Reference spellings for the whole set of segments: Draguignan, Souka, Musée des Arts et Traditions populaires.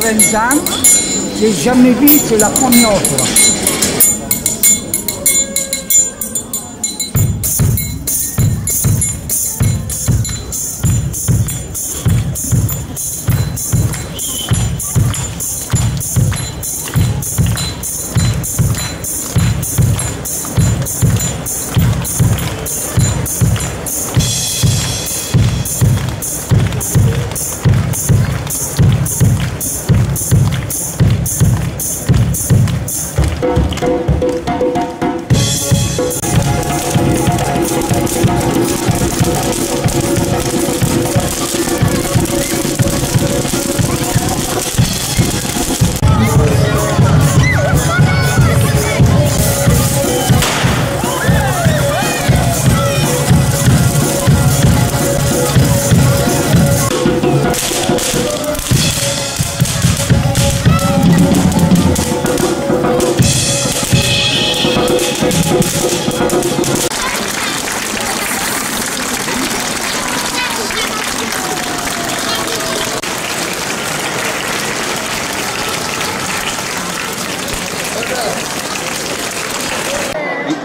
80 ans, j'ai jamais vu, c'est la première fois.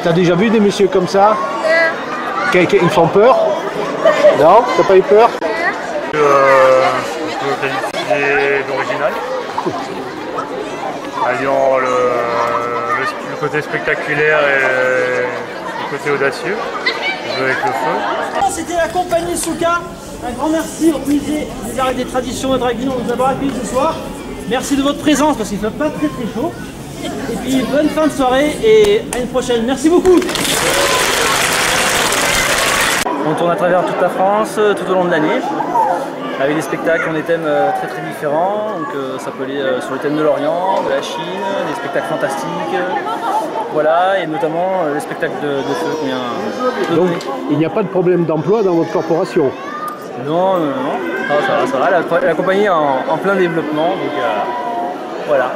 T'as déjà vu des messieurs comme ça? Non. Ils font peur? Non? T'as pas eu peur? On peut qualifier d'original. Alliant le côté spectaculaire et le côté audacieux. Jouer avec le feu. C'était la compagnie Souka. Un grand merci au Musée des Arts et des Traditions à Draguignan de nous avoir accueillis ce soir. Merci de votre présence parce qu'il ne fait pas très très chaud. Et puis bonne fin de soirée et à une prochaine. Merci beaucoup. On tourne à travers toute la France, tout au long de l'année. Avec des spectacles, on a des thèmes très très différents. Donc ça peut aller sur le thème de l'Orient, de la Chine, des spectacles fantastiques. Voilà, et notamment le spectacle de feu qu'on vient de donner. Donc il n'y a pas de problème d'emploi dans votre corporation? Non, non, non. Ça va, ça va. La compagnie est en plein développement, donc voilà.